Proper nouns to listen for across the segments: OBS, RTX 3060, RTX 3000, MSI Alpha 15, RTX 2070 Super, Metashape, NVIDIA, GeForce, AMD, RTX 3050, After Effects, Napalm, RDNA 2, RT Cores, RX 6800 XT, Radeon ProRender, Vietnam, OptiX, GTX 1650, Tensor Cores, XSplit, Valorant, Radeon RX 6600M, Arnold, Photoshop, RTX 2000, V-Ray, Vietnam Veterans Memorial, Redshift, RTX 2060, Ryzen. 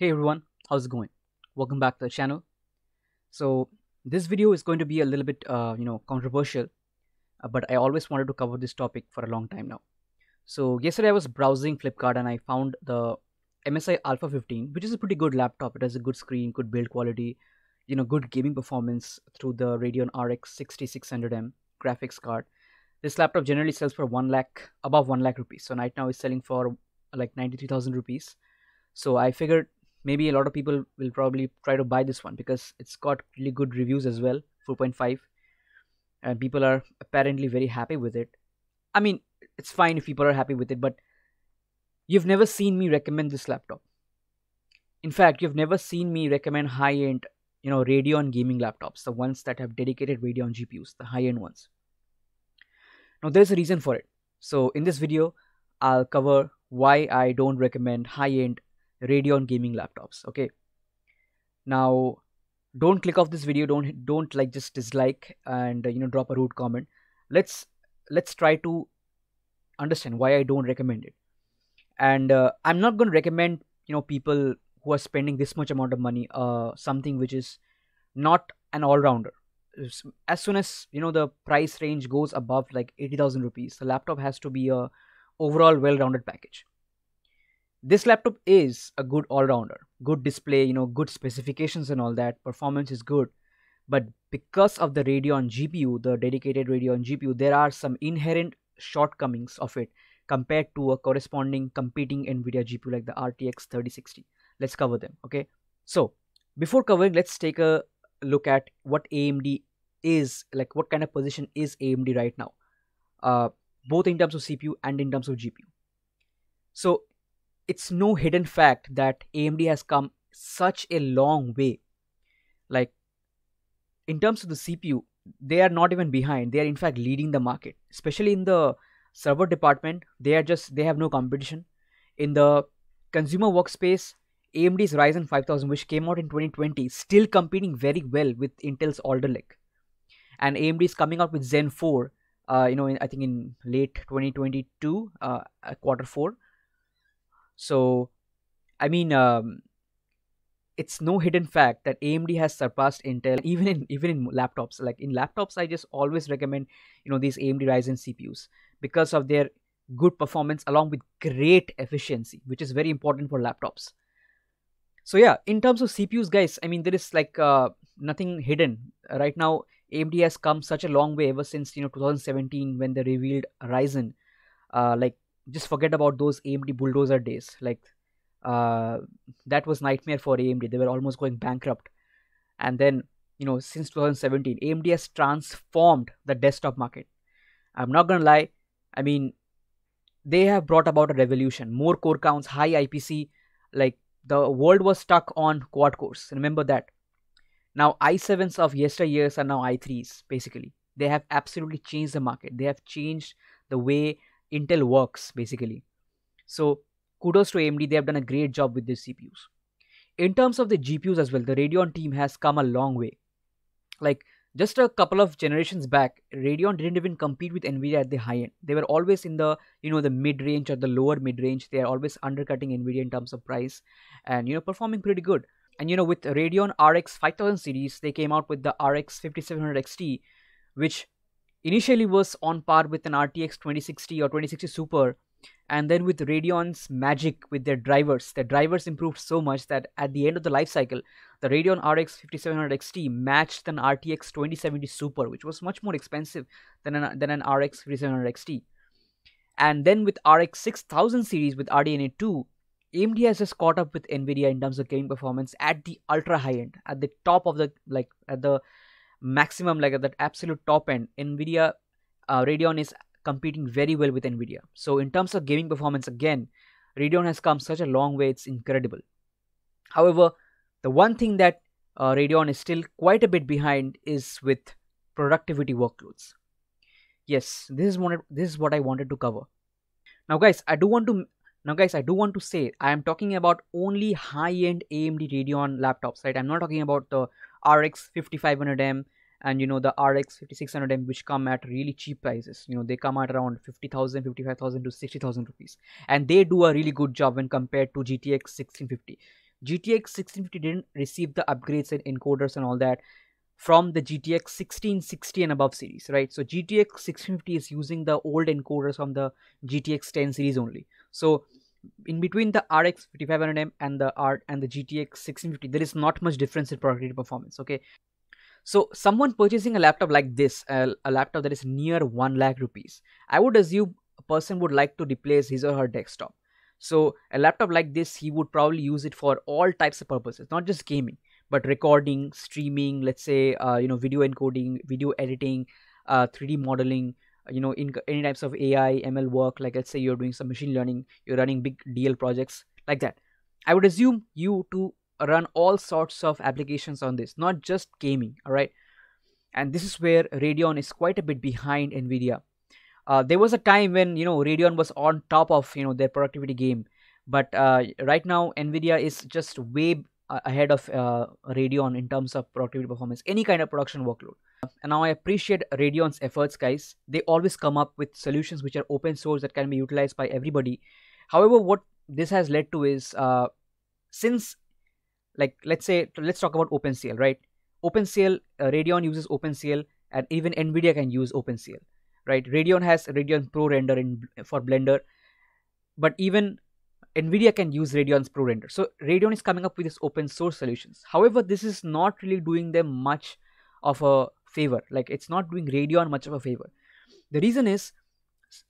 Hey everyone, how's it going? Welcome back to the channel. So this video is going to be a little bit controversial, but I always wanted to cover this topic for a long time now. So yesterday I was browsing Flipkart and I found the MSI Alpha 15, which is a pretty good laptop. It has a good screen, good build quality, good gaming performance through the Radeon RX 6600M graphics card. This laptop generally sells for 1 lakh, above 1 lakh rupees. So right now it's selling for like 93,000 rupees. So I figured maybe a lot of people will probably try to buy this one because it's got really good reviews as well, 4.5, and people are apparently very happy with it. I mean, it's fine if people are happy with it, but you've never seen me recommend this laptop. In fact, you've never seen me recommend high-end, Radeon gaming laptops, the ones that have dedicated Radeon GPUs, the high-end ones. Now, there's a reason for it. So in this video, I'll cover why I don't recommend high-end Radeon gaming laptops. Okay, now don't click off this video, don't like just dislike and drop a rude comment. Let's try to understand why I don't recommend it. And I'm not going to recommend people who are spending this much amount of money something which is not an all-rounder. As soon as the price range goes above like 80,000 rupees, the laptop has to be a overall well-rounded package. This laptop is a good all-rounder, good display, good specifications and all that, performance is good. But because of the Radeon GPU, the dedicated Radeon GPU, there are some inherent shortcomings of it compared to a corresponding competing NVIDIA GPU like the RTX 3060. Let's cover them, okay? So before covering, let's take a look at what AMD is, like what kind of position is AMD right now, both in terms of CPU and in terms of GPU. So it's no hidden fact that AMD has come such a long way. Like in terms of the CPU, they are not even behind. They are in fact leading the market, especially in the server department. They have no competition. In the consumer workspace, AMD's Ryzen 5000, which came out in 2020, still competing very well with Intel's Alder Lake. And AMD is coming out with Zen 4, I think in late 2022, quarter 4. So, I mean, it's no hidden fact that AMD has surpassed Intel even in laptops. Like in laptops, I just always recommend, these AMD Ryzen CPUs because of their good performance along with great efficiency, which is very important for laptops. So yeah, in terms of CPUs, guys, I mean, there is like nothing hidden. Right now, AMD has come such a long way ever since, 2017 when they revealed Ryzen. Just forget about those AMD bulldozer days. Like that was nightmare for AMD. They were almost going bankrupt. And then, since 2017, AMD has transformed the desktop market. I'm not going to lie. I mean, they have brought about a revolution. More core counts, high IPC. Like the world was stuck on quad cores. Remember that. Now i7s of yesteryears are now i3s basically. They have absolutely changed the market. They have changed the way Intel works basically. So kudos to AMD. They have done a great job with their CPUs. In terms of the GPUs as well, the Radeon team has come a long way. Like just a couple of generations back, Radeon didn't even compete with NVIDIA at the high end. They were always in the the mid-range or the lower mid-range. They are always undercutting NVIDIA in terms of price and performing pretty good. And with Radeon RX 5000 series, they came out with the RX 5700 XT, which initially was on par with an RTX 2060 or 2060 Super, and then with Radeon's magic with their drivers. Their drivers improved so much that at the end of the life cycle, the Radeon RX 5700 XT matched an RTX 2070 Super, which was much more expensive than an RX 5700 XT. And then with RX 6000 series with RDNA 2, AMD has just caught up with NVIDIA in terms of gaming performance at the ultra high end, at the top of the, like at the maximum, like at that absolute top end. NVIDIA Radeon is competing very well with NVIDIA. So in terms of gaming performance, again, Radeon has come such a long way. It's incredible. However, the one thing that Radeon is still quite a bit behind is with productivity workloads. Yes, this is what I wanted to cover. Now guys, I do want to say I am talking about only high-end AMD Radeon laptops, right? I'm not talking about the RX 5500M and the RX 5600M, which come at really cheap prices. They come at around 50,000, 55,000 to 60,000 rupees, and they do a really good job when compared to GTX 1650. GTX 1650 didn't receive the upgrades and encoders and all that from the GTX 1660 and above series, right? So GTX 1650 is using the old encoders from the GTX 10 series only. So in between the RX 5500M and the GTX 1650, there is not much difference in productivity performance, okay? So someone purchasing a laptop like this, a laptop that is near 1 lakh rupees, I would assume a person would like to replace his or her desktop. So a laptop like this, he would probably use it for all types of purposes, not just gaming, but recording, streaming, let's say, video encoding, video editing, 3D modeling, in any types of AI, ML work, like let's say you're doing some machine learning, you're running big DL projects like that. I would assume you to run all sorts of applications on this, not just gaming, all right? And this is where Radeon is quite a bit behind NVIDIA. There was a time when, Radeon was on top of, their productivity game. But right now, NVIDIA is just way ahead of Radeon in terms of productivity performance, any kind of production workload. And now I appreciate Radeon's efforts, guys. They always come up with solutions which are open source that can be utilized by everybody. However, what this has led to is, since, like, let's talk about OpenCL, right? OpenCL, Radeon uses OpenCL, and even NVIDIA can use OpenCL, right? Radeon has Radeon ProRender for Blender, but even NVIDIA can use Radeon's ProRender. So Radeon is coming up with these open source solutions. However, this is not really doing them much of a favor. Like, it's not doing Radeon much of a favor. The reason is,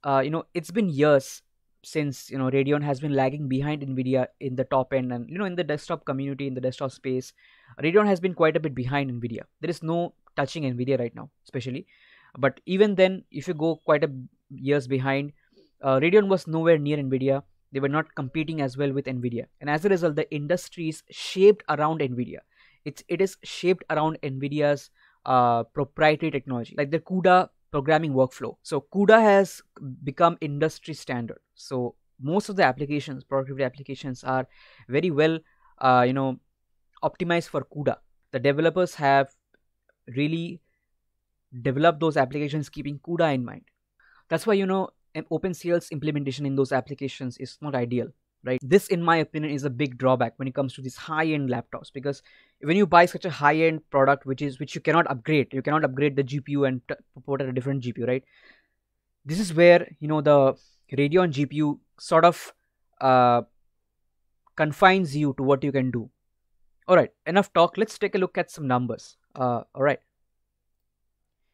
it's been years since, Radeon has been lagging behind NVIDIA in the top end and, in the desktop community, in the desktop space. Radeon has been quite a bit behind NVIDIA. There is no touching NVIDIA right now, especially. But even then, if you go quite a years behind, Radeon was nowhere near NVIDIA. They were not competing as well with NVIDIA. And as a result, the industry is shaped around NVIDIA. It is shaped around NVIDIA's proprietary technology, like the CUDA programming workflow. So CUDA has become industry standard. So most of the applications, productivity applications, are very well, optimized for CUDA. The developers have really developed those applications keeping CUDA in mind. That's why, and OpenCL's implementation in those applications is not ideal, right? This, in my opinion, is a big drawback when it comes to these high-end laptops, because when you buy such a high-end product, which you cannot upgrade, the GPU and port at a different GPU, right? This is where, the Radeon GPU sort of confines you to what you can do. All right, enough talk. Let's take a look at some numbers. All right.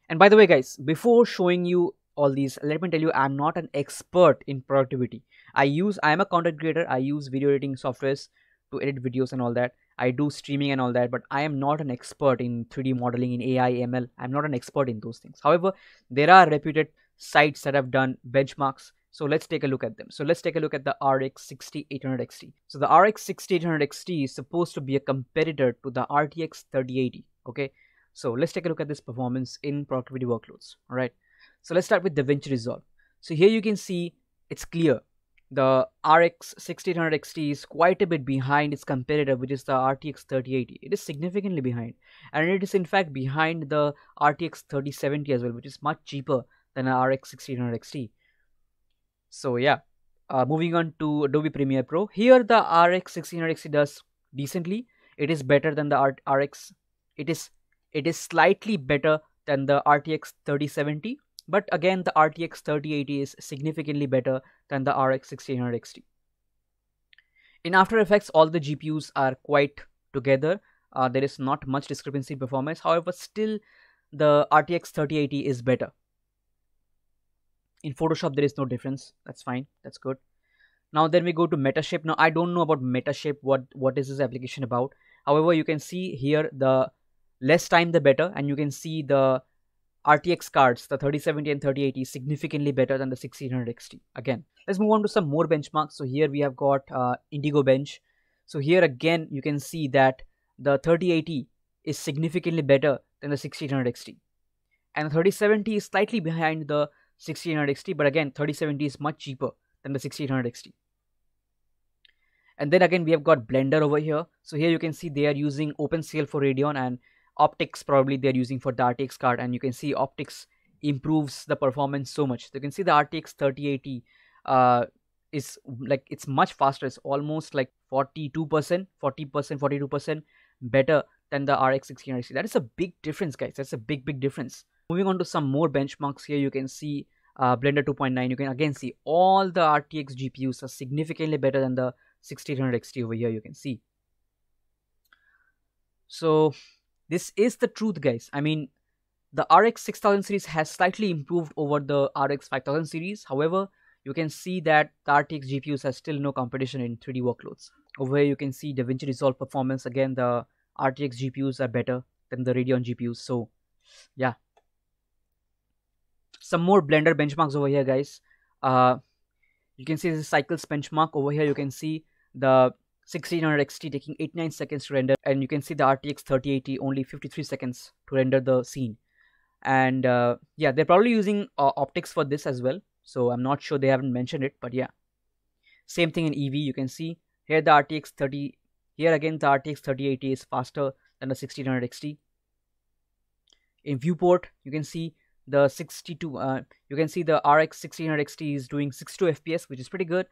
And by the way, guys, before showing you all these, let me tell you, I'm not an expert in productivity. I am a content creator. I use video editing softwares to edit videos and all that. I do streaming and all that, but I am not an expert in 3D modeling, in AI, ML. I'm not an expert in those things. However, there are reputed sites that have done benchmarks. So let's take a look at them. So let's take a look at the RX 6800 XT. So the RX 6800 XT is supposed to be a competitor to the RTX 3080. Okay. So let's take a look at this performance in productivity workloads. All right. So let's start with DaVinci Resolve. So here you can see it's clear. The RX 6800 XT is quite a bit behind its competitor, which is the RTX 3080. It is significantly behind. And it is in fact behind the RTX 3070 as well, which is much cheaper than an RX 6800 XT. So yeah, moving on to Adobe Premiere Pro. Here the RX 1600 XT does decently. It is better than the RX. It is slightly better than the RTX 3070. But again, the RTX 3080 is significantly better than the RX 1600 XT. In After Effects, all the GPUs are quite together. There is not much discrepancy in performance. However, still the RTX 3080 is better. In Photoshop, there is no difference. That's fine. That's good. Now then we go to Metashape. Now I don't know about Metashape. What is this application about? However, you can see here the less time the better, and you can see the RTX cards, the 3070 and 3080, significantly better than the 1600 XT. Again, let's move on to some more benchmarks. So here we have got Indigo Bench. So here again, you can see that the 3080 is significantly better than the 1600 XT. And the 3070 is slightly behind the 1600 XT, but again, 3070 is much cheaper than the 1600 XT. And then again, we have got Blender over here. So here you can see they are using OpenCL for Radeon and OptiX probably they're using for the RTX card, and you can see OptiX improves the performance so much. So you can see the RTX 3080 is like, it's much faster. It's almost like 42% better than the RX 6000 XT. That is a big difference, guys. That's a big difference. Moving on to some more benchmarks here, you can see Blender 2.9. You can again see all the RTX GPUs are significantly better than the 1600 XT over here, you can see. So this is the truth, guys. I mean, the RX 6000 series has slightly improved over the RX 5000 series. However, you can see that the RTX GPUs have still no competition in 3D workloads. Over here, you can see DaVinci Resolve performance. Again, the RTX GPUs are better than the Radeon GPUs. So, yeah. Some more Blender benchmarks over here, guys. You can see this cycles benchmark over here. You can see the 1600 XT taking 89 seconds to render, and you can see the RTX 3080 only 53 seconds to render the scene. And yeah, they're probably using optics for this as well, so I'm not sure, they haven't mentioned it, but yeah. Same thing in EV, you can see here the RTX 3080 is faster than the 1600 XT. In viewport, you can see the the RX 1600 XT is doing 62 FPS, which is pretty good,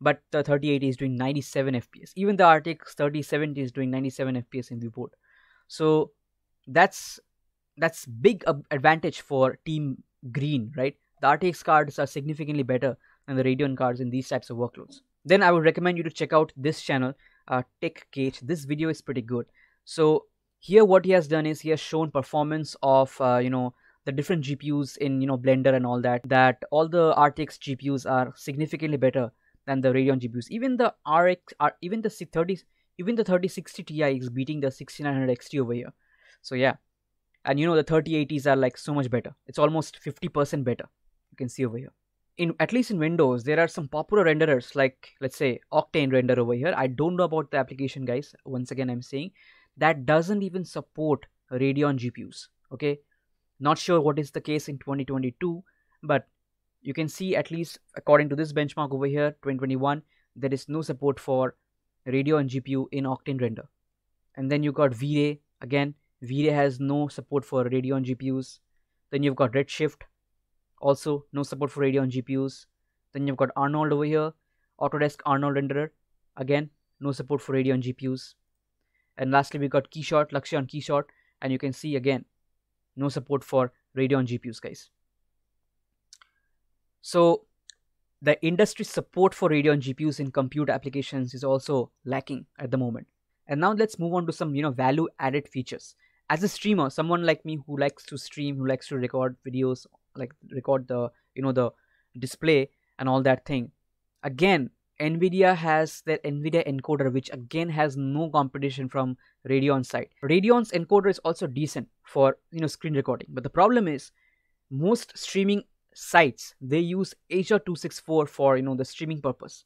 but the 3080 is doing 97 FPS. Even the RTX 3070 is doing 97 FPS in viewport. So that's big advantage for Team Green, right? The RTX cards are significantly better than the Radeon cards in these types of workloads. Then I would recommend you to check out this channel, Tech Cage. This video is pretty good. So here what he has done is he has shown performance of the different GPUs in Blender and all that. That all the RTX GPUs are significantly better than the Radeon GPUs. Even the even the 3060 Ti is beating the 1600 XT over here. So yeah. And the 3080s are like so much better. It's almost 50% better. You can see over here. At least in Windows, there are some popular renderers like, let's say, Octane Render over here. I don't know about the application, guys. Once again, I'm saying that doesn't even support Radeon GPUs. Okay. Not sure what is the case in 2022, but you can see, at least according to this benchmark over here, 2021, there is no support for Radeon GPU in Octane Render. And then you got V-Ray again. V-Ray has no support for Radeon GPUs. Then you've got Redshift, also no support for Radeon GPUs. Then you've got Arnold over here, Autodesk Arnold Renderer, again no support for Radeon GPUs. And lastly, we got Keyshot, Luxury on Keyshot, and you can see again no support for Radeon GPUs, guys. So the industry support for Radeon GPUs in compute applications is also lacking at the moment. And now let's move on to some value added features. As a streamer, someone like me who likes to stream, who likes to record videos, like record the the display and all that thing. Again, NVIDIA has their NVIDIA encoder, which again has no competition from Radeon's side. Radeon's encoder is also decent for screen recording, but the problem is most streaming sites, they use H.264 for the streaming purpose.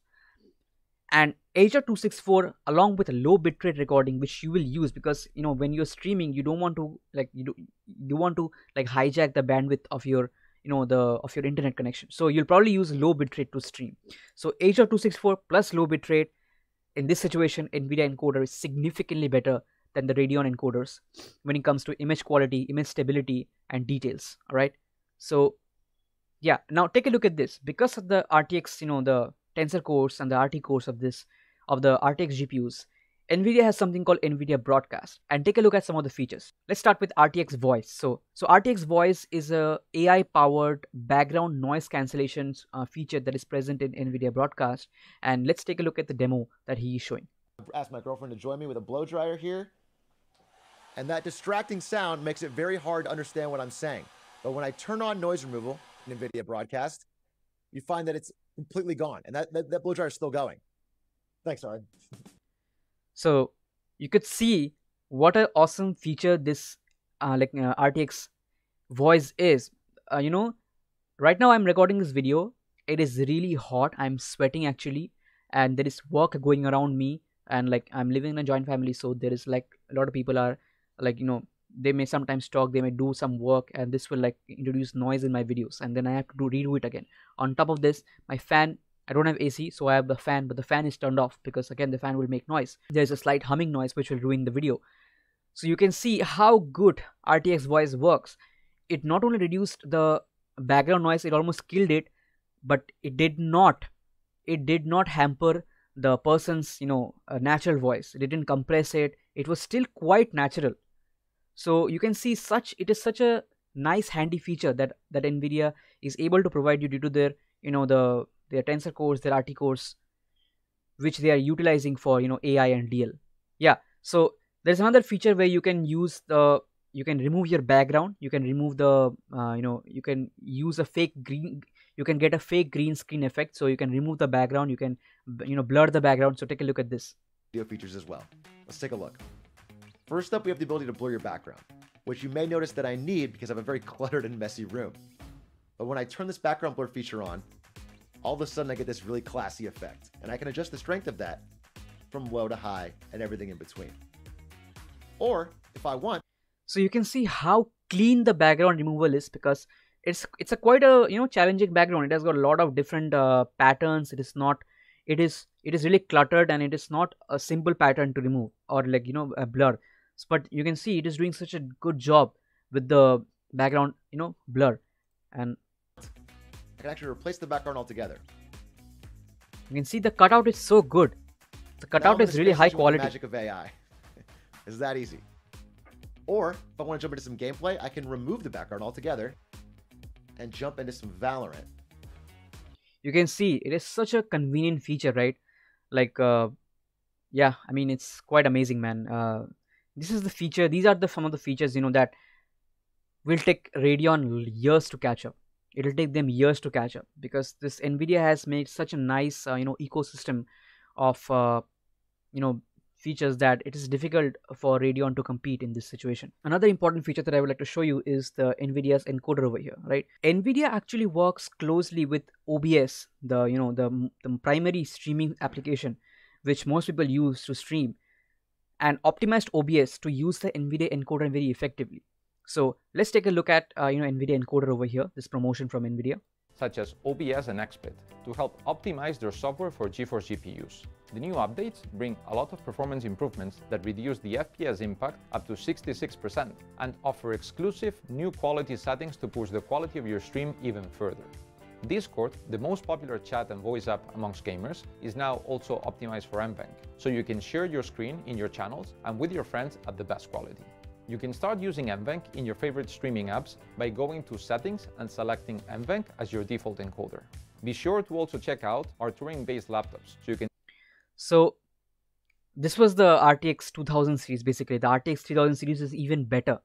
And H.264, along with a low bitrate recording, which you will use because when you're streaming, you don't want to hijack the bandwidth of your of your internet connection. So you'll probably use low bitrate to stream. So H.264 plus low bitrate, in this situation, NVIDIA encoder is significantly better than the Radeon encoders when it comes to image quality, image stability, and details. All right. So yeah, now take a look at this. Because of the RTX, the Tensor Cores and the RT Cores of the RTX GPUs, NVIDIA has something called NVIDIA Broadcast. And take a look at some of the features. Let's start with RTX Voice. So RTX Voice is a AI-powered background noise cancellation feature that is present in NVIDIA Broadcast. And let's take a look at the demo that he is showing. I asked my girlfriend to join me with a blow dryer here. And that distracting sound makes it very hard to understand what I'm saying. But when I turn on noise removal in NVIDIA Broadcast, you find that it's completely gone, and that blow dryer is still going. Thanks, Arnold. So you could see what an awesome feature this RTX Voice is. Right now I'm recording this video. It is really hot. I'm sweating actually, and there is work going around me. And like, I'm living in a joint family, so there is like a lot of people are like they may sometimes talk, they may do some work, and this will like introduce noise in my videos, and then I have to redo it again. On top of this, my fan, I don't have AC, so I have the fan, but the fan is turned off because again the fan will make noise. There's a slight humming noise which will ruin the video. So you can see how good RTX Voice works. It not only reduced the background noise, it almost killed it, but it did not it did not hamper the person's, you know, natural voice. It didn't compress it. It was still quite natural. So you can see it is such a nice handy feature that NVIDIA is able to provide you due to their, you know, their Tensor Cores, their RT Cores, which they are utilizing for, you know, AI and DL. Yeah. So there's another feature where you can use you can remove your background. You can remove the, you know, you can use a fake green. You can get a fake green screen effect. So you can remove the background. You can, you know, blur the background. So take a look at this. Video features as well. Let's take a look. First up, we have the ability to blur your background, which you may notice that I need because I have a very cluttered and messy room. But when I turn this background blur feature on, all of a sudden I get this really classy effect, and I can adjust the strength of that from low to high and everything in between. Or if I want. So you can see how clean the background removal is, because it's a quite a, you know, challenging background. It has got a lot of different patterns. It is really cluttered, and it is not a simple pattern to remove or, like, you know, a blur. But you can see it is doing such a good job with the background, you know, blur, and I can actually replace the background altogether. You can see the cutout is so good. The cutout is really high quality. The magic of AI is that easy. Or if I want to jump into some gameplay, I can remove the background altogether and jump into some Valorant. You can see it is such a convenient feature, right? Like, yeah, I mean, it's quite amazing, man. This is the feature. These are some of the features, you know, that will take Radeon years to catch up. It'll take them years to catch up, because this NVIDIA has made such a nice, you know, ecosystem of, you know, features that it is difficult for Radeon to compete in this situation. Another important feature that I would like to show you is the NVIDIA's encoder over here, right? NVIDIA actually works closely with OBS, the, you know, the primary streaming application, which most people use to stream, and optimized OBS to use the NVIDIA encoder very effectively. So let's take a look at, you know, NVIDIA encoder over here, this promotion from NVIDIA. Such as OBS and XSplit to help optimize their software for GeForce GPUs. The new updates bring a lot of performance improvements that reduce the FPS impact up to 66% and offer exclusive new quality settings to push the quality of your stream even further. Discord, the most popular chat and voice app amongst gamers, is now also optimized for NVENC, so you can share your screen in your channels and with your friends at the best quality. You can start using NVENC in your favorite streaming apps by going to Settings and selecting NVENC as your default encoder. Be sure to also check out our Turing-based laptops, so you can... So, this was the RTX 2000 series, basically. The RTX 3000 series is even better.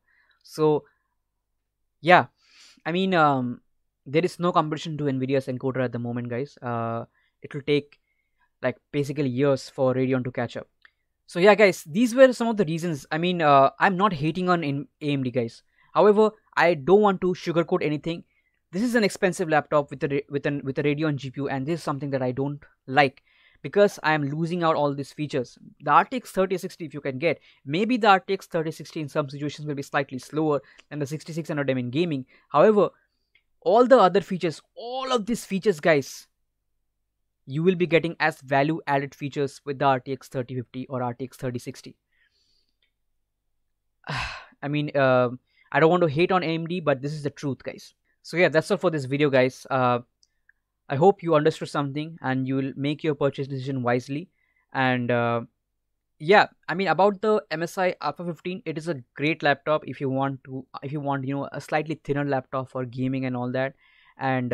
So, yeah. I mean, there is no competition to NVIDIA's encoder at the moment, guys. It will take, like, basically years for Radeon to catch up. So yeah, guys, these were some of the reasons. I mean, I'm not hating on AMD, guys. However, I don't want to sugarcoat anything. This is an expensive laptop with a Radeon GPU, and this is something that I don't like, because I am losing out all these features. The RTX 3060, if you can get, maybe the RTX 3060 in some situations will be slightly slower than the 6600M in gaming. However, all the other features, all of these features, guys, you will be getting as value added features with the RTX 3050 or RTX 3060. I mean, I don't want to hate on AMD, but this is the truth, guys. So yeah, that's all for this video, guys. I hope you understood something and you will make your purchase decision wisely. And yeah, I mean, about the MSI Alpha 15, it is a great laptop if you want to, you know, a slightly thinner laptop for gaming and all that. And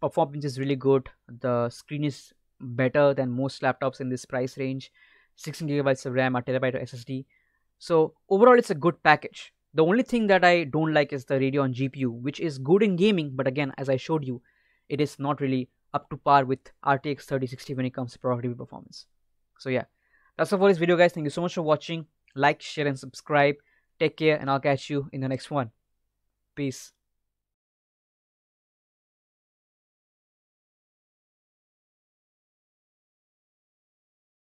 performance is really good. The screen is better than most laptops in this price range. 16 GB of RAM, 1 TB of SSD. So overall, it's a good package. The only thing that I don't like is the Radeon GPU, which is good in gaming, but again, as I showed you, it is not really up to par with RTX 3060 when it comes to productivity performance. So yeah, that's all for this video, guys. Thank you so much for watching. Like, share, and subscribe. Take care, and I'll catch you in the next one. Peace.